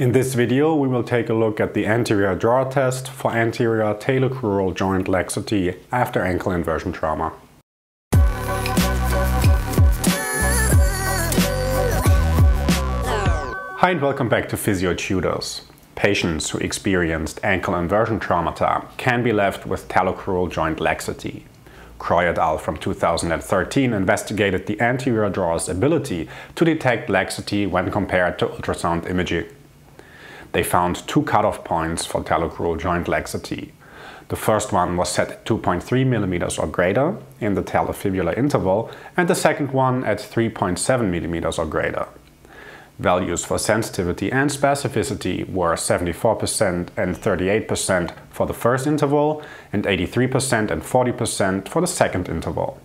In this video, we will take a look at the anterior drawer test for anterior talocrural joint laxity after ankle inversion trauma. Hi and welcome back to Physiotutors. Patients who experienced ankle inversion traumata can be left with talocrural joint laxity. Croy et al. From 2013 investigated the anterior drawer's ability to detect laxity when compared to ultrasound imaging. They found two cutoff points for talocrural joint laxity. The first one was set at 2.3 mm or greater in the talofibular interval, and the second one at 3.7 mm or greater. Values for sensitivity and specificity were 74% and 38% for the first interval and 83% and 40% for the second interval.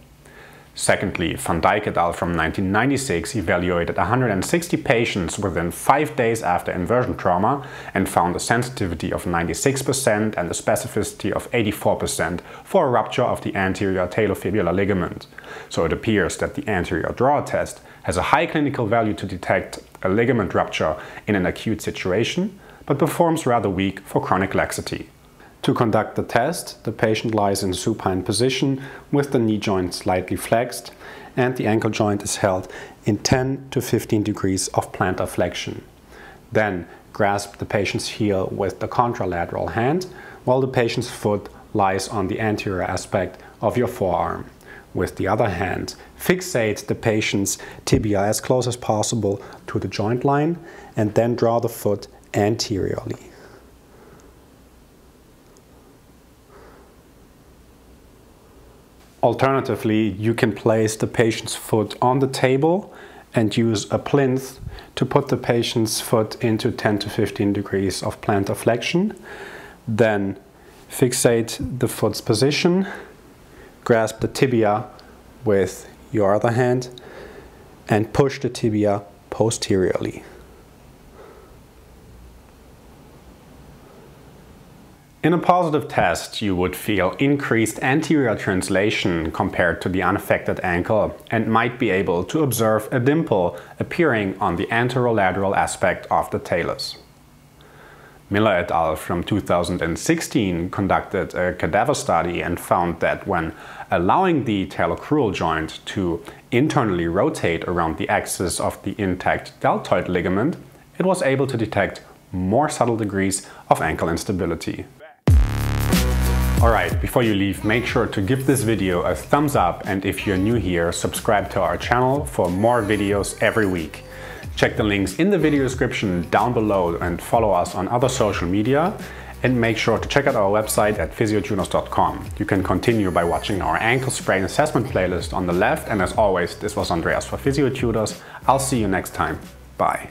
Secondly, Van Dijk et al. From 1996 evaluated 160 patients within 5 days after inversion trauma and found a sensitivity of 96% and a specificity of 84% for a rupture of the anterior talofibular ligament. So it appears that the anterior drawer test has a high clinical value to detect a ligament rupture in an acute situation, but performs rather weak for chronic laxity. To conduct the test, the patient lies in supine position with the knee joint slightly flexed and the ankle joint is held in 10 to 15 degrees of plantar flexion. Then grasp the patient's heel with the contralateral hand while the patient's foot lies on the anterior aspect of your forearm. With the other hand, fixate the patient's tibia as close as possible to the joint line and then draw the foot anteriorly. Alternatively, you can place the patient's foot on the table and use a plinth to put the patient's foot into 10 to 15 degrees of plantar flexion. Then fixate the foot's position, grasp the tibia with your other hand and push the tibia posteriorly. In a positive test, you would feel increased anterior translation compared to the unaffected ankle and might be able to observe a dimple appearing on the anterolateral aspect of the talus. Miller et al. From 2016 conducted a cadaver study and found that when allowing the talocrural joint to internally rotate around the axis of the intact deltoid ligament, it was able to detect more subtle degrees of ankle instability. Alright, before you leave, make sure to give this video a thumbs up, and if you're new here, subscribe to our channel for more videos every week. Check the links in the video description down below and follow us on other social media, and make sure to check out our website at physiotutors.com. You can continue by watching our ankle sprain assessment playlist on the left, and as always, this was Andreas for Physiotutors. I'll see you next time. Bye.